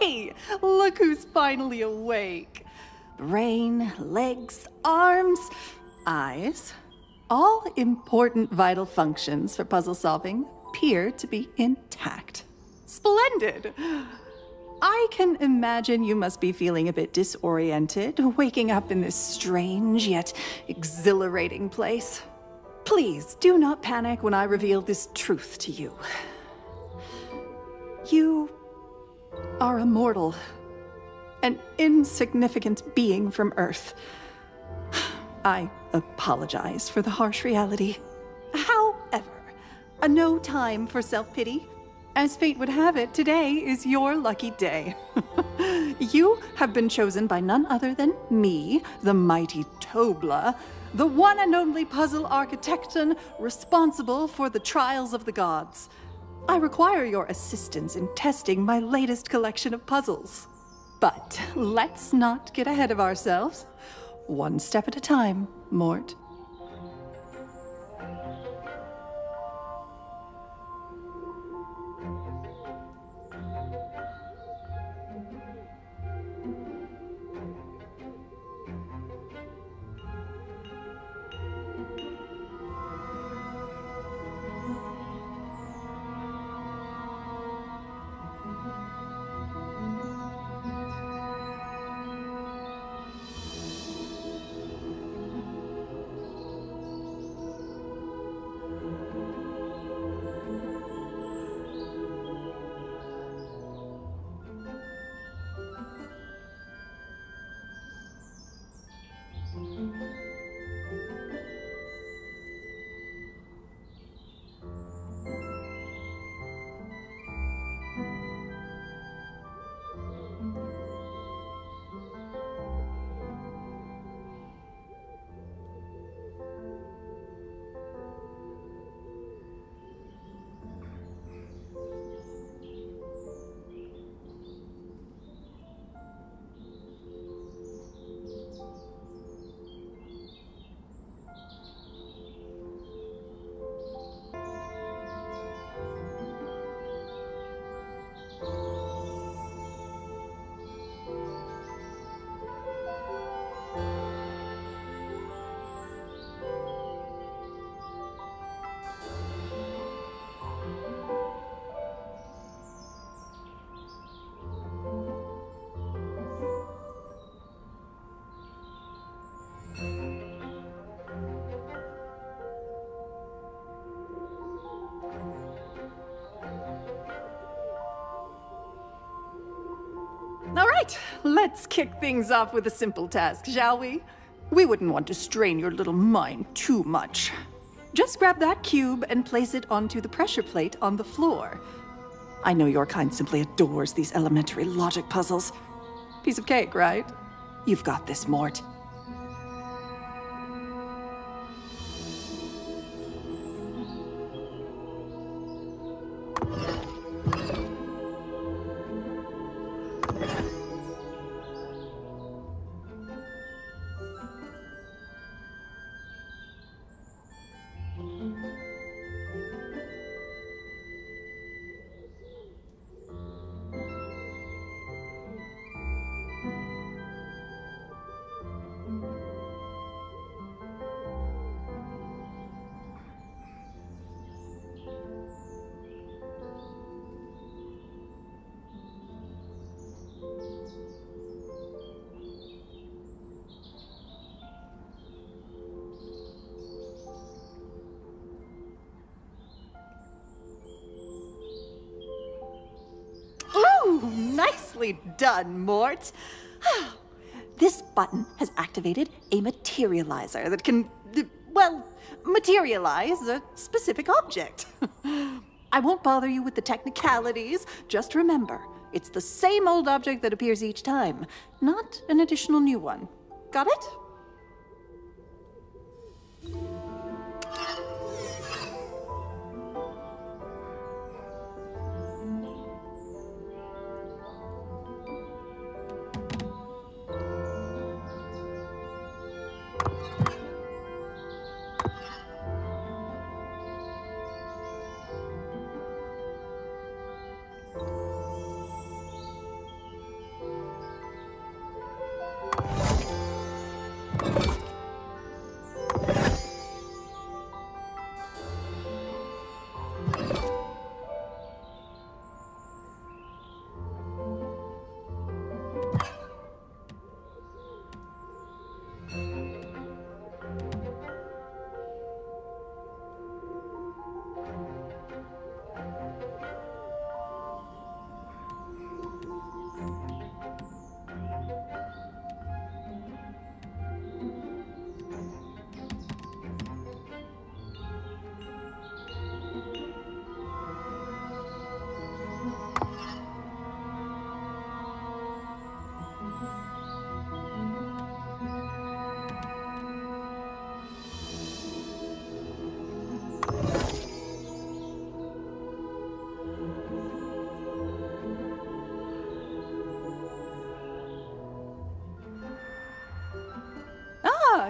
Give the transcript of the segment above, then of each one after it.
Hey, look who's finally awake. Brain, legs, arms, eyes. All important vital functions for puzzle solving appear to be intact. Splendid! I can imagine you must be feeling a bit disoriented, waking up in this strange yet exhilarating place. Please do not panic when I reveal this truth to you. You are a mortal, an insignificant being from Earth. I apologize for the harsh reality. However, a no time for self-pity. As fate would have it, today is your lucky day. You have been chosen by none other than me, the mighty Tobla, the one and only puzzle architecton responsible for the trials of the gods. I require your assistance in testing my latest collection of puzzles. But let's not get ahead of ourselves. One step at a time, Mort. All right, let's kick things off with a simple task, shall we? We wouldn't want to strain your little mind too much. Just grab that cube and place it onto the pressure plate on the floor. I know your kind simply adores these elementary logic puzzles. Piece of cake, right? You've got this, Mort. Nicely done, Mort. This button has activated a materializer that can, well, materialize a specific object. I won't bother you with the technicalities. Just remember, it's the same old object that appears each time, not an additional new one. Got it?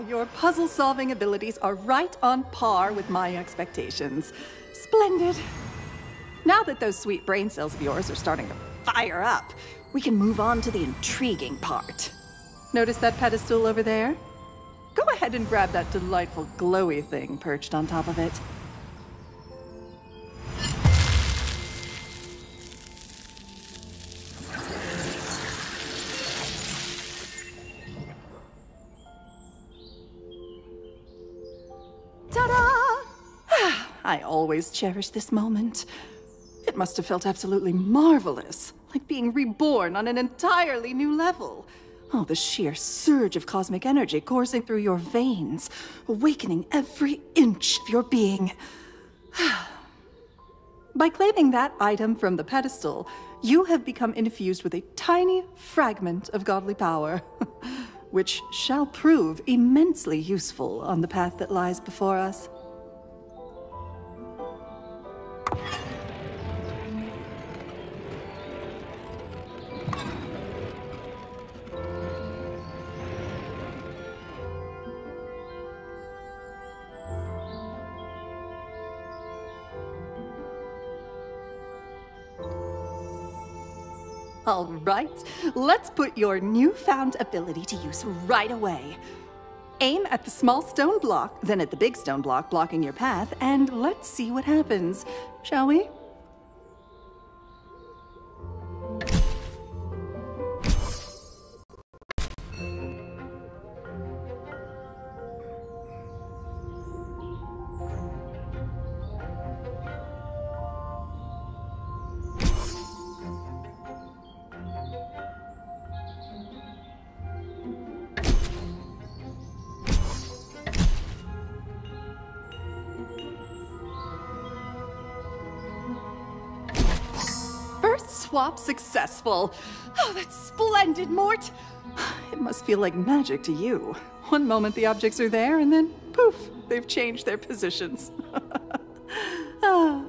Your puzzle-solving abilities are right on par with my expectations. Splendid. Now that those sweet brain cells of yours are starting to fire up, we can move on to the intriguing part. Notice that pedestal over there? Go ahead and grab that delightful glowy thing perched on top of it. Ta-da! I always cherish this moment. It must have felt absolutely marvelous, like being reborn on an entirely new level. Oh, the sheer surge of cosmic energy coursing through your veins, awakening every inch of your being. By claiming that item from the pedestal, you have become infused with a tiny fragment of godly power, which shall prove immensely useful on the path that lies before us. All right, let's put your newfound ability to use right away. Aim at the small stone block, then at the big stone block blocking your path, and let's see what happens, shall we? Swap successful. Oh, that's splendid, Mort. It must feel like magic to you. One moment the objects are there, and then poof, they've changed their positions. Ah.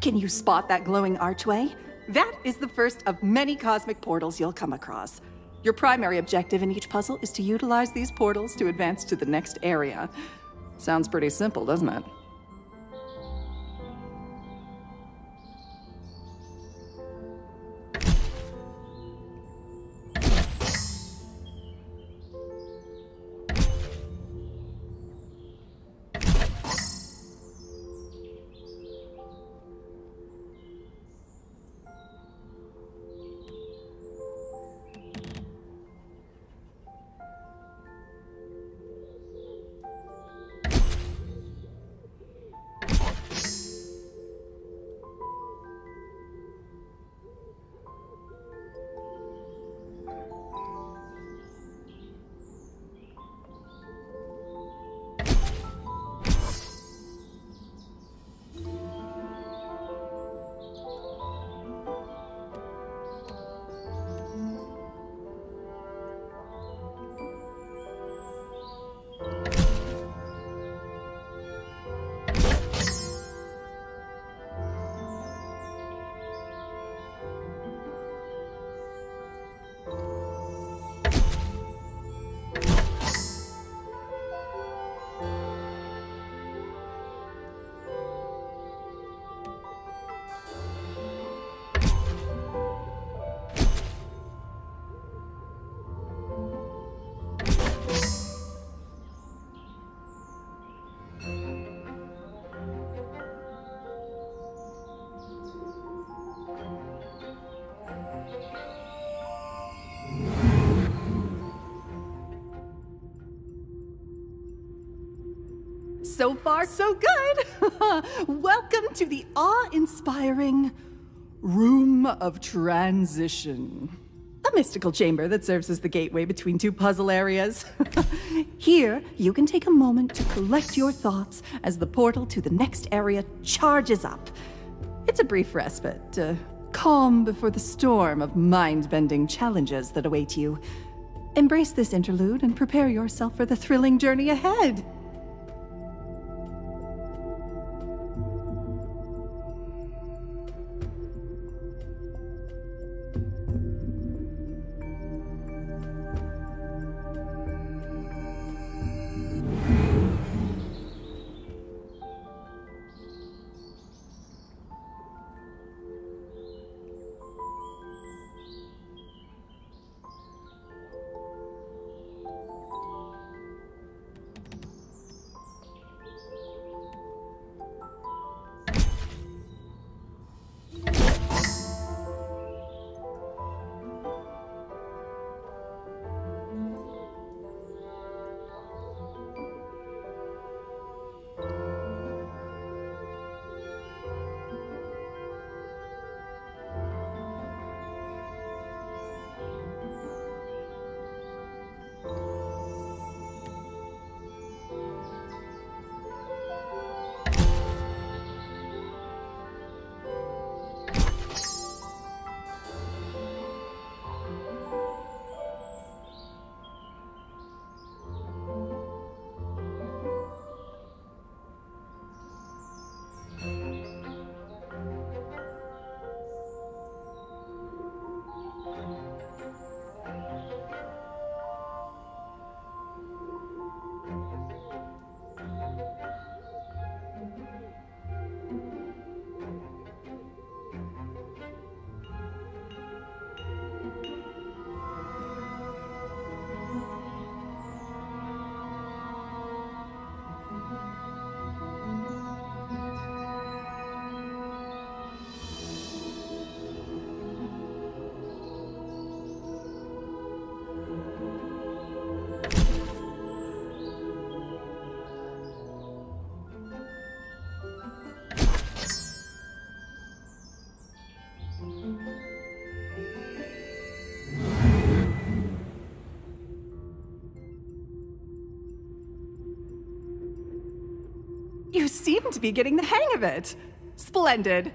Can you spot that glowing archway? That is the first of many cosmic portals you'll come across. Your primary objective in each puzzle is to utilize these portals to advance to the next area. Sounds pretty simple, doesn't it? So far, so good. Welcome to the awe-inspiring Room of Transition, a mystical chamber that serves as the gateway between two puzzle areas. Here, you can take a moment to collect your thoughts as the portal to the next area charges up. It's a brief respite, calm before the storm of mind-bending challenges that await you. Embrace this interlude and prepare yourself for the thrilling journey ahead. You seem to be getting the hang of it. Splendid.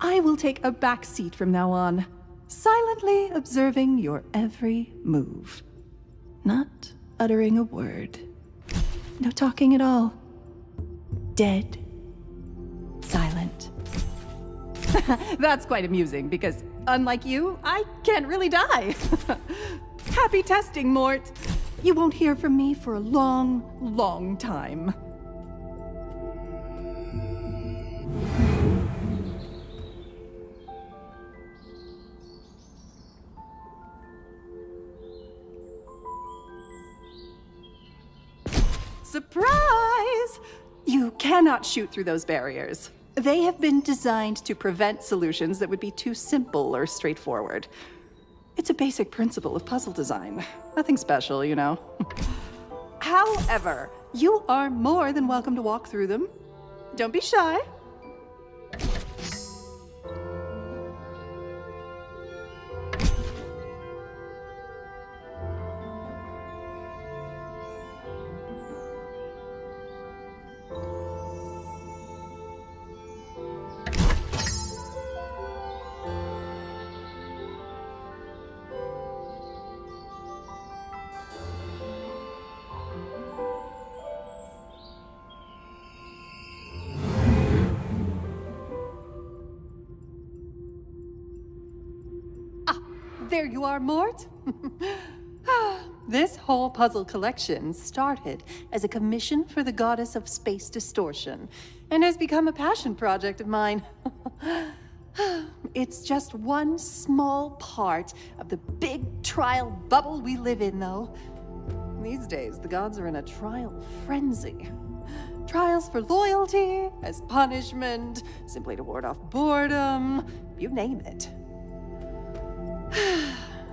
I will take a back seat from now on, silently observing your every move. Not uttering a word. No talking at all. Dead. Silent. That's quite amusing, because unlike you, I can't really die. Happy testing, Mort. You won't hear from me for a long, long time. Surprise! You cannot shoot through those barriers. They have been designed to prevent solutions that would be too simple or straightforward. It's a basic principle of puzzle design. Nothing special, you know. However, you are more than welcome to walk through them. Don't be shy. There you are, Mort. This whole puzzle collection started as a commission for the goddess of space distortion and has become a passion project of mine. It's just one small part of the big trial bubble we live in, though. These days, the gods are in a trial frenzy. Trials for loyalty, as punishment, simply to ward off boredom, you name it.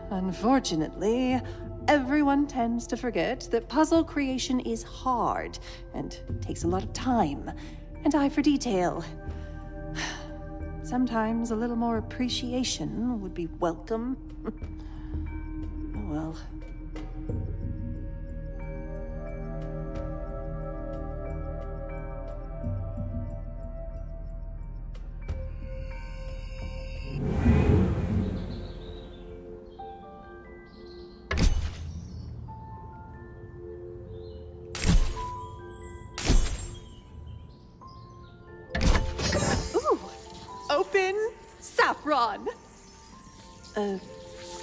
Unfortunately, everyone tends to forget that puzzle creation is hard and takes a lot of time and eye for detail. Sometimes a little more appreciation would be welcome. Oh well.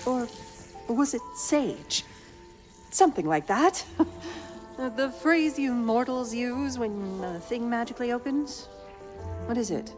Or was it sage? Something like that. The phrase you mortals use when a thing magically opens? What is it?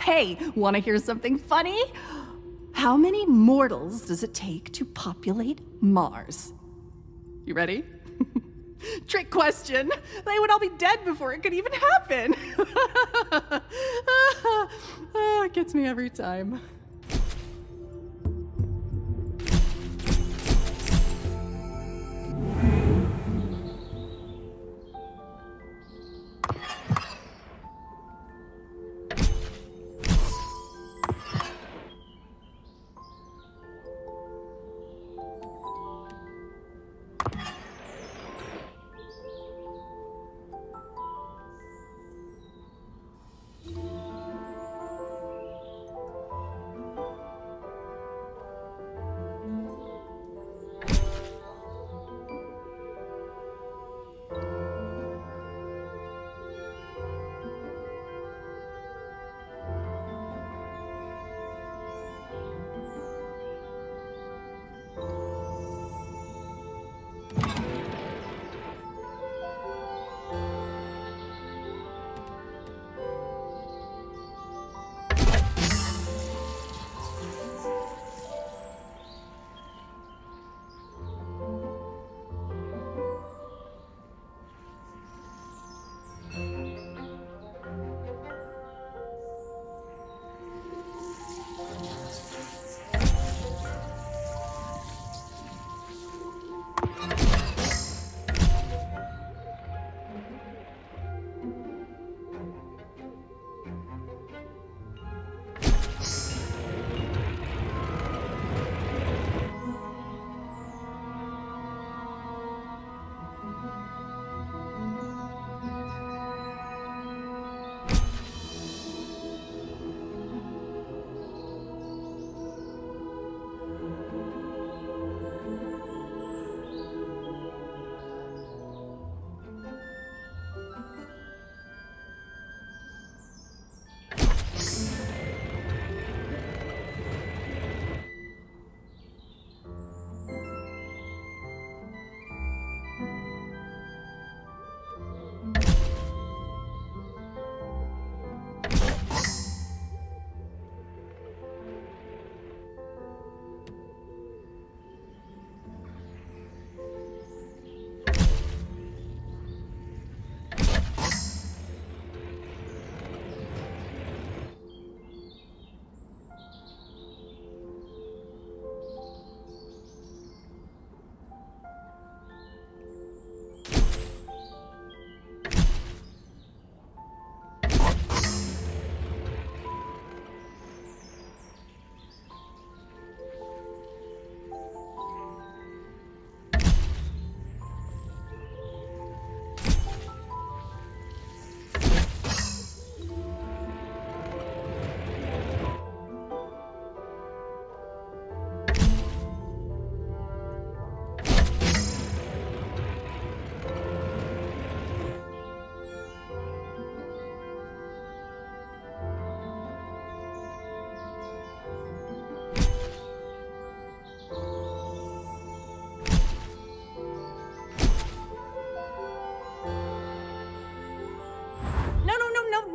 Hey, want to hear something funny? How many mortals does it take to populate Mars? You ready? Trick question. They would all be dead before it could even happen. It gets me every time.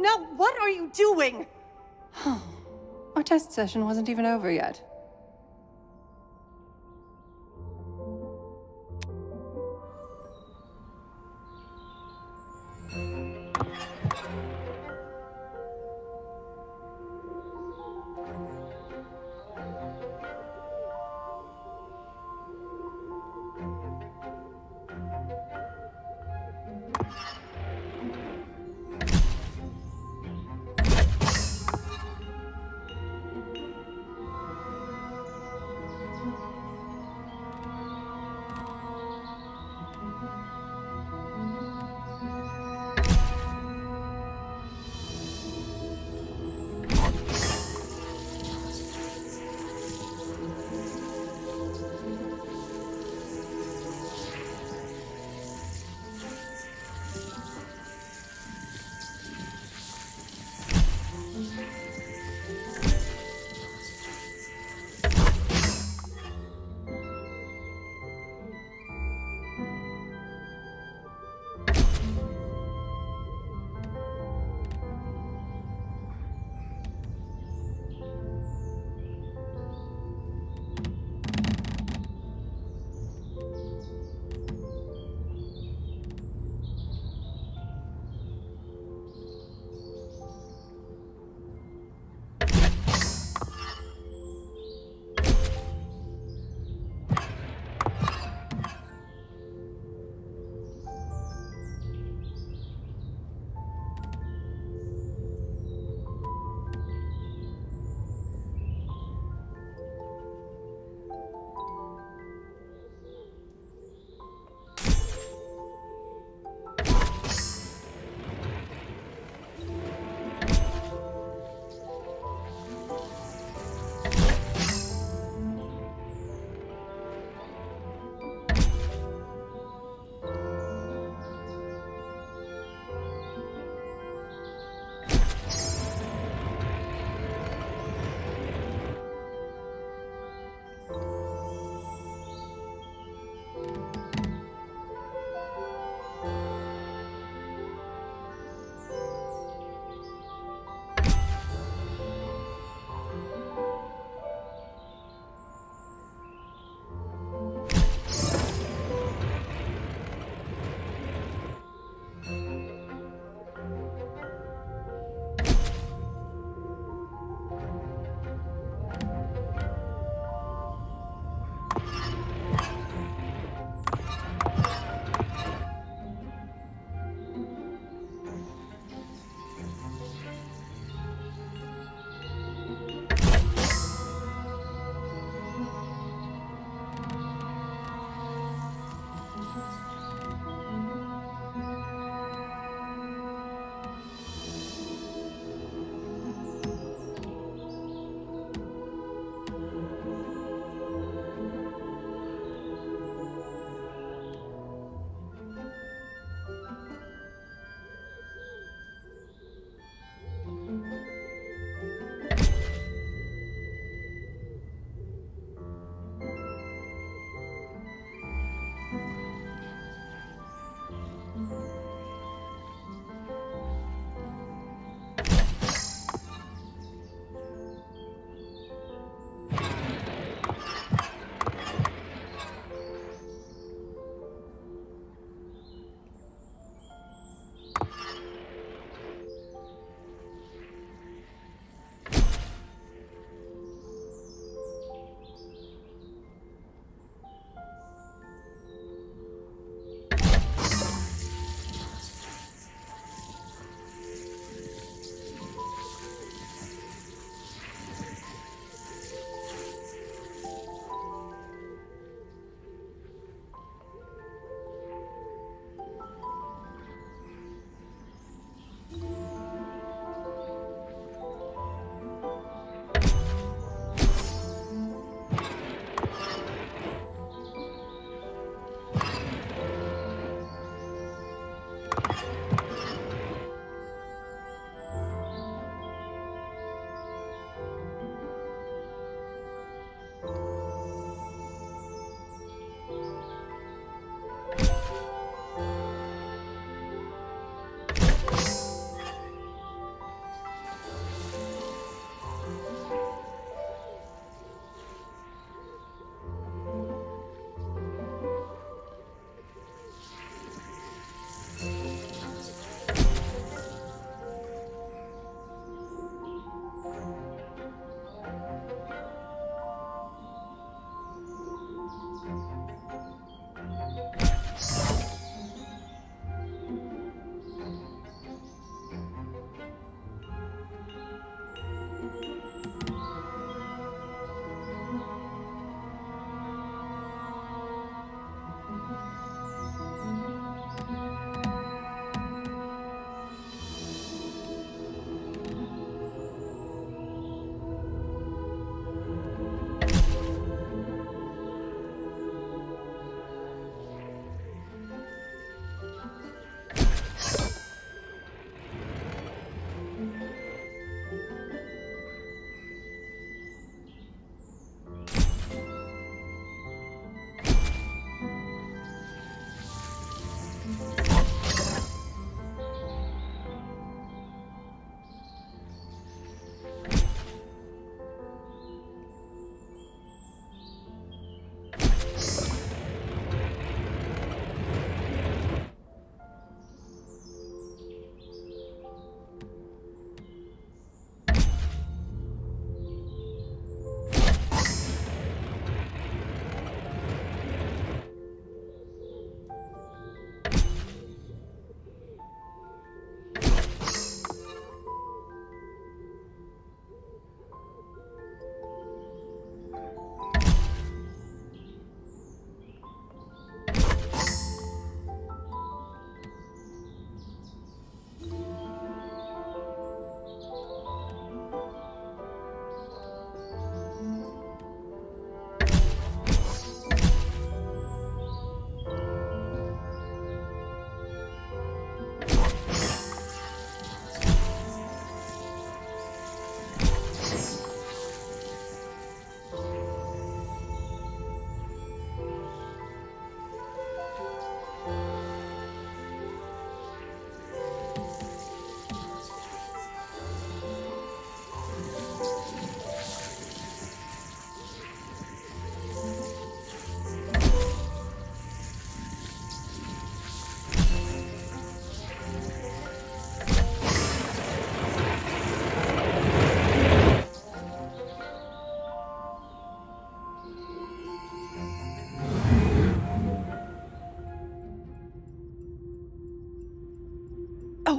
Now what are you doing? Our test session wasn't even over yet.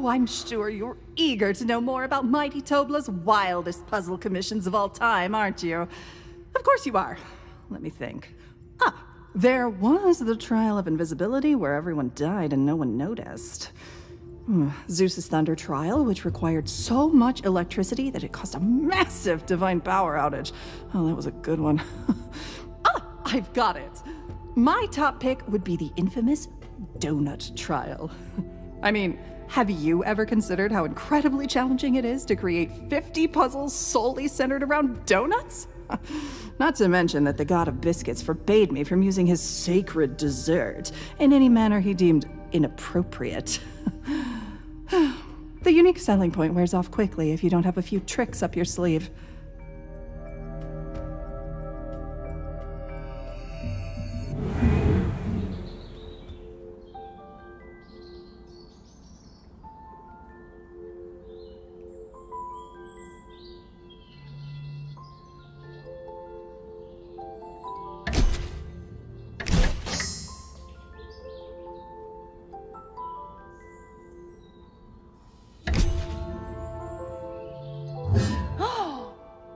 Oh, I'm sure you're eager to know more about Mighty Tobla's wildest puzzle commissions of all time, aren't you? Of course you are. Let me think. Ah, there was the trial of invisibility where everyone died and no one noticed. Zeus's thunder trial, which required so much electricity that it caused a massive divine power outage. Oh, that was a good one. Ah, I've got it. My top pick would be the infamous donut trial. I mean, have you ever considered how incredibly challenging it is to create 50 puzzles solely centered around donuts? Not to mention that the god of biscuits forbade me from using his sacred dessert in any manner he deemed inappropriate. The unique selling point wears off quickly if you don't have a few tricks up your sleeve.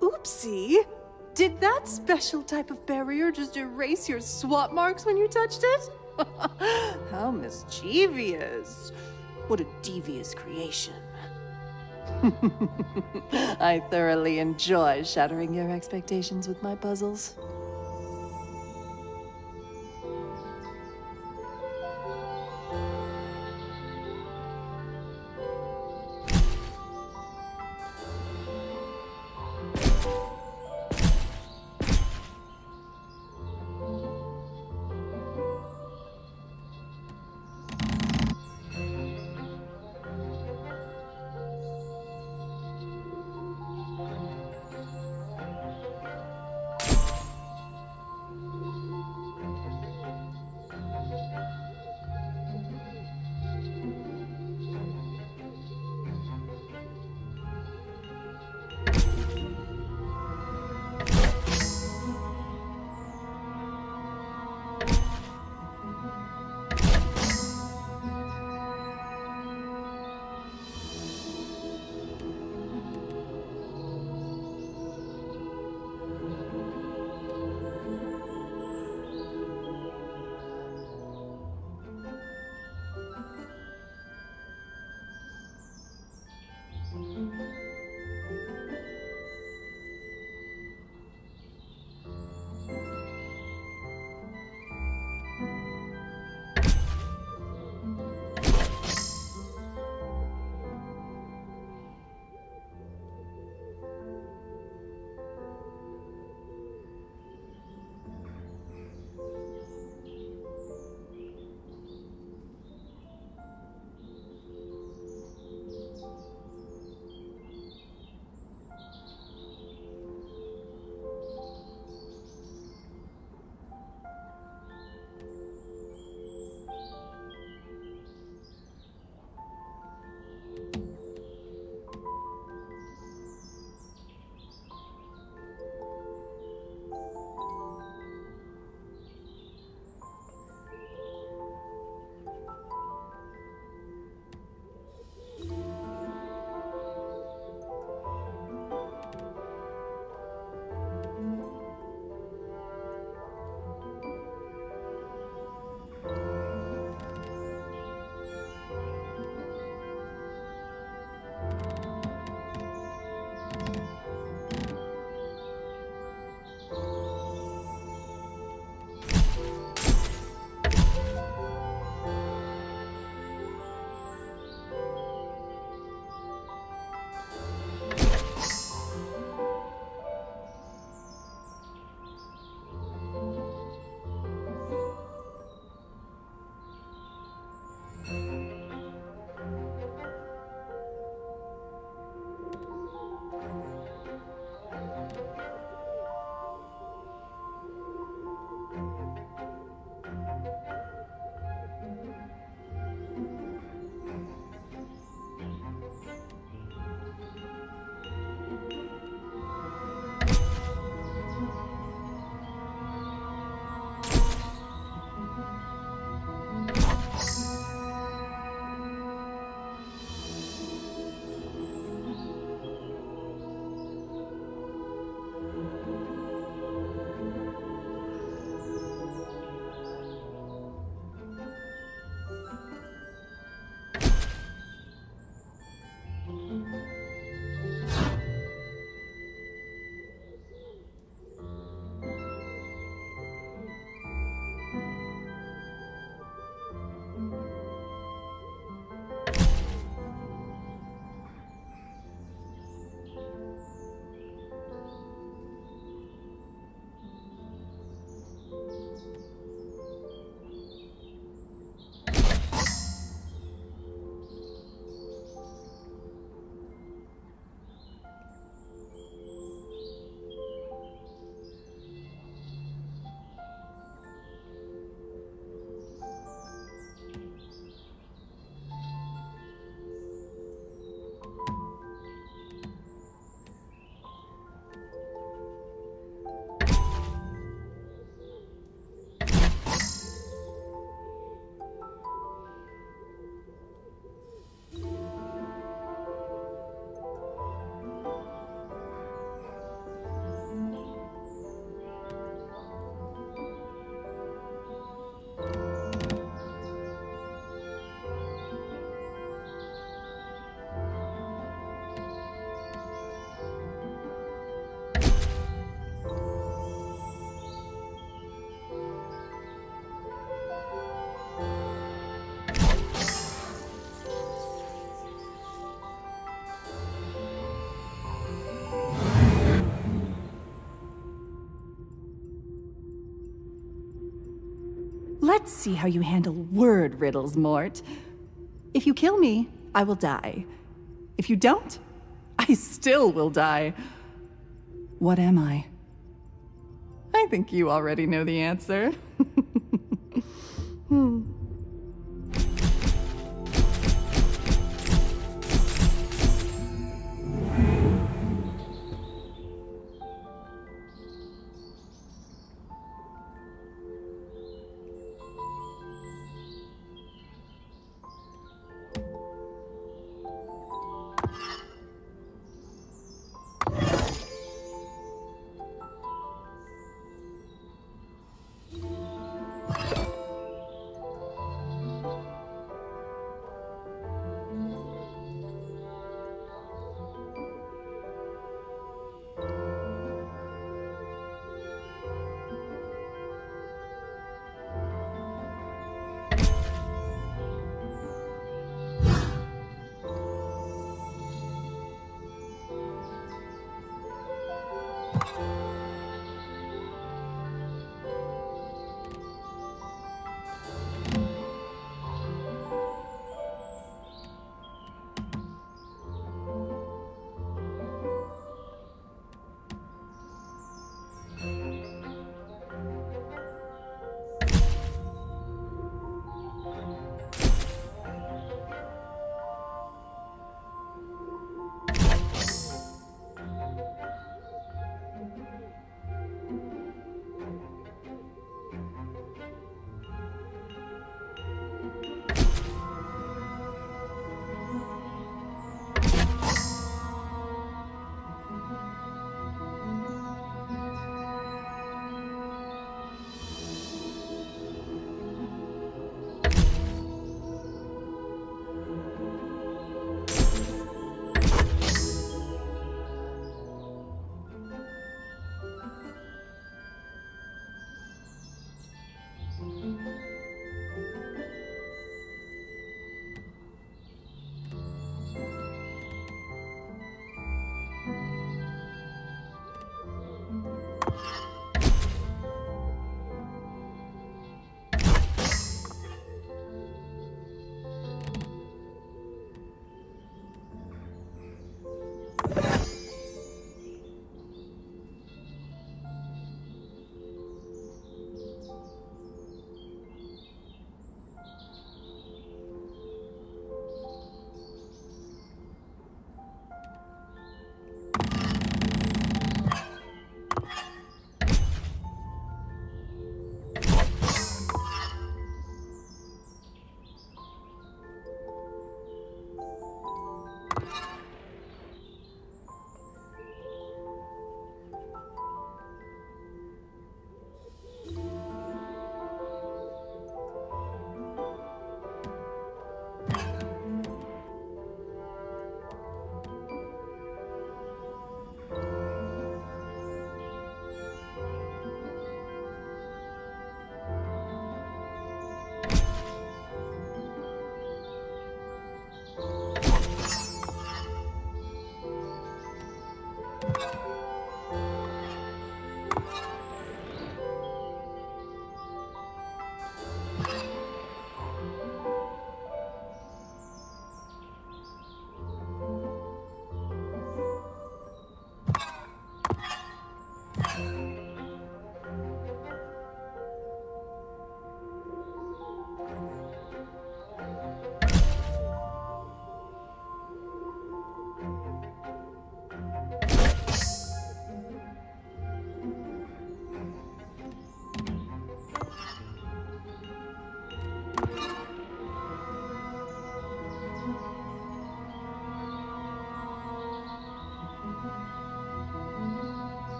Oopsie! Did that special type of barrier just erase your swap marks when you touched it? How mischievous. What a devious creation. I thoroughly enjoy shattering your expectations with my puzzles. Let's see how you handle word riddles, Mort. If you kill me, I will die. If you don't, I still will die. What am I? I think you already know the answer.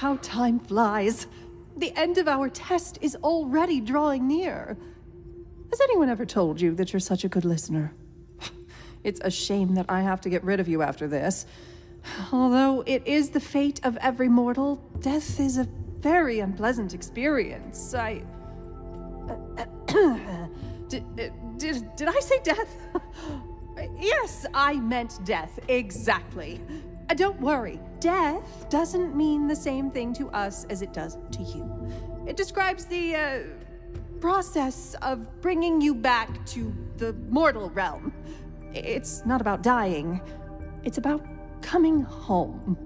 How time flies. The end of our test is already drawing near. Has anyone ever told you that you're such a good listener? It's a shame that I have to get rid of you after this. Although it is the fate of every mortal, death is a very unpleasant experience. Did I say death? Yes, I meant death, exactly. Don't worry, death doesn't mean the same thing to us as it does to you. It describes the process of bringing you back to the mortal realm. It's not about dying, it's about coming home.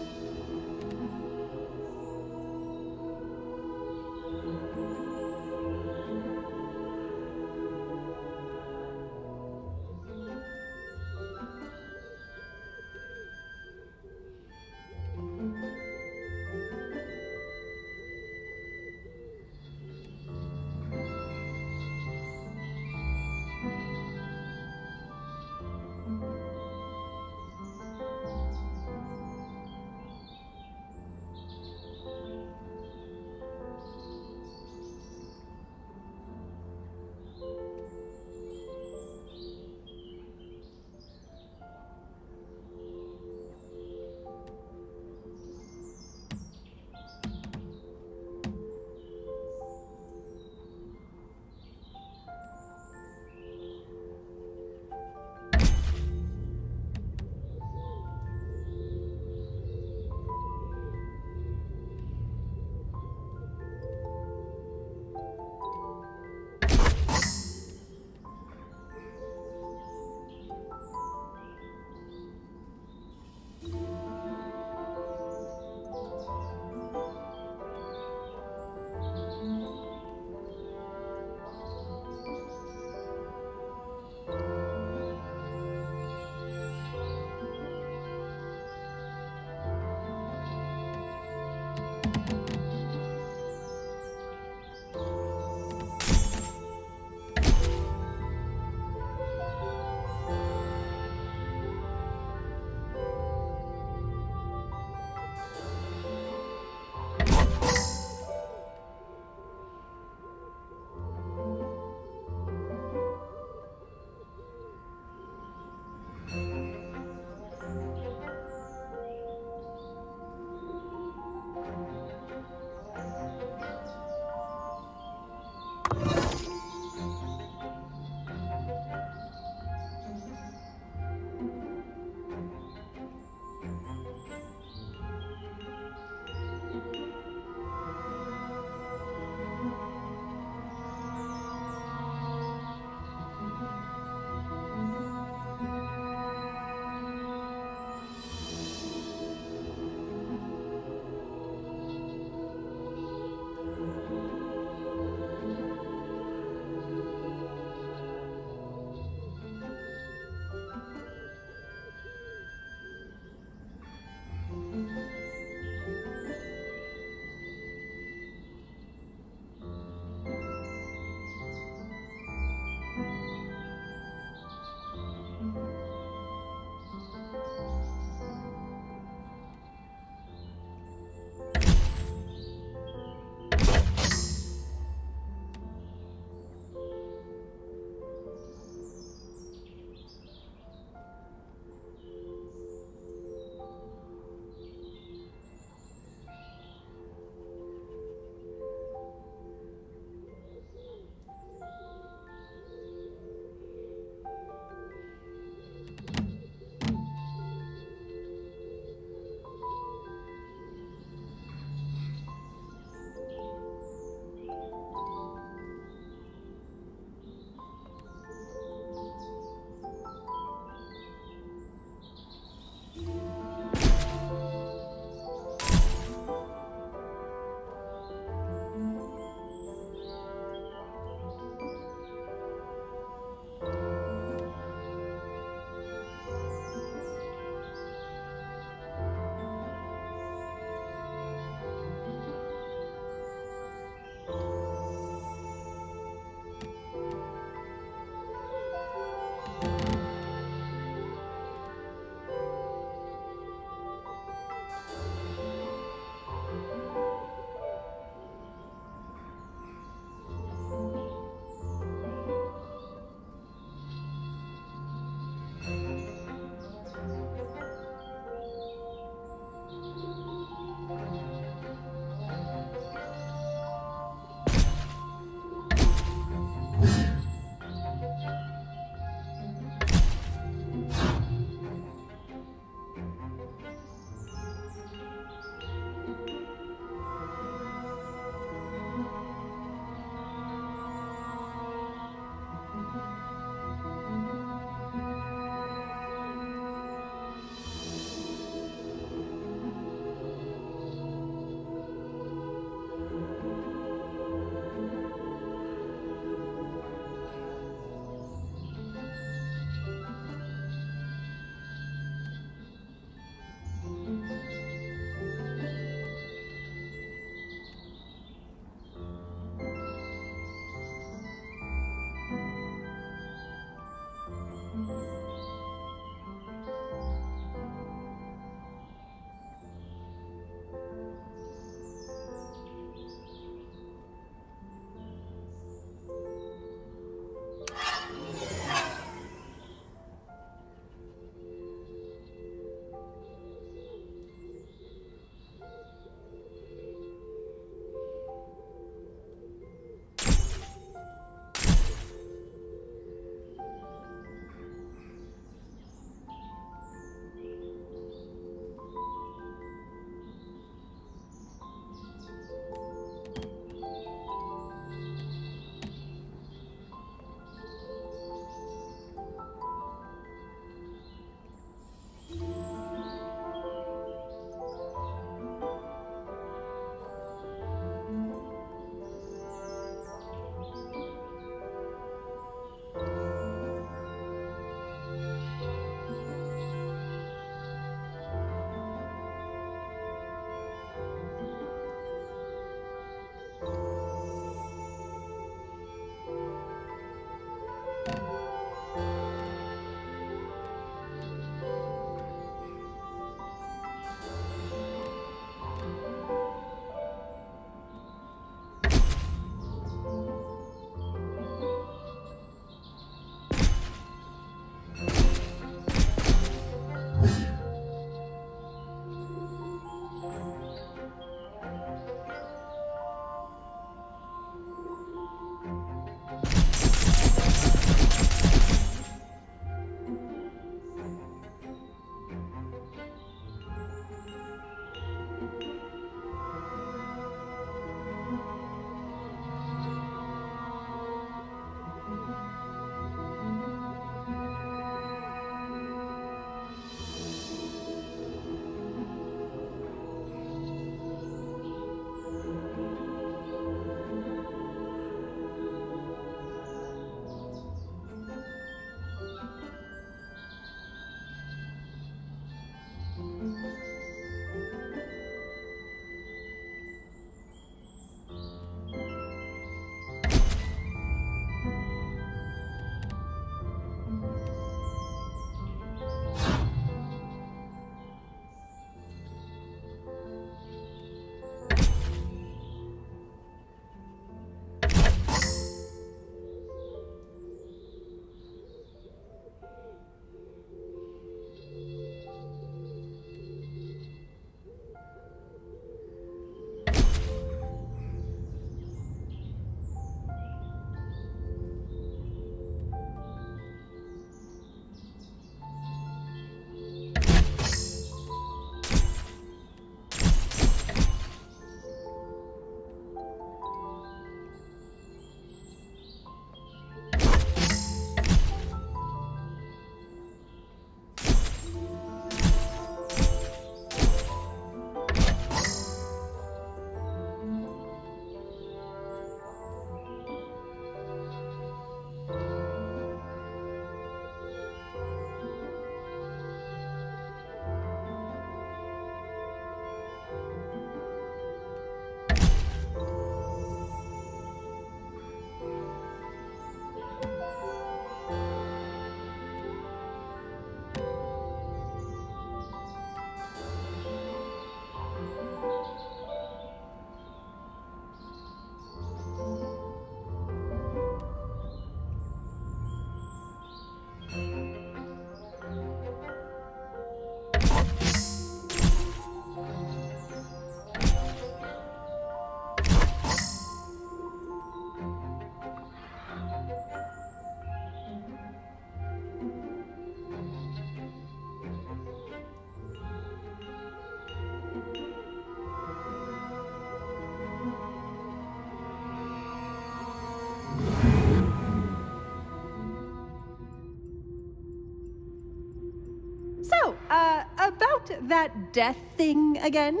that death thing again?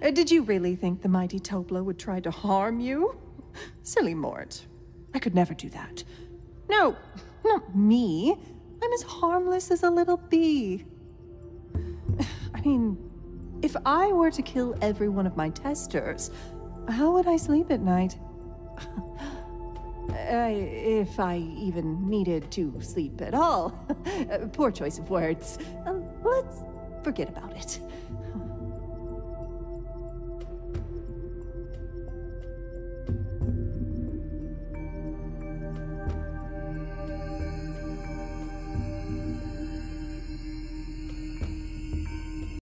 Did you really think the mighty Tobla would try to harm you? Silly Mort. I could never do that. No, not me. I'm as harmless as a little bee. I mean, if I were to kill every one of my testers, how would I sleep at night? If I even needed to sleep at all. Poor choice of words. Let's forget about it.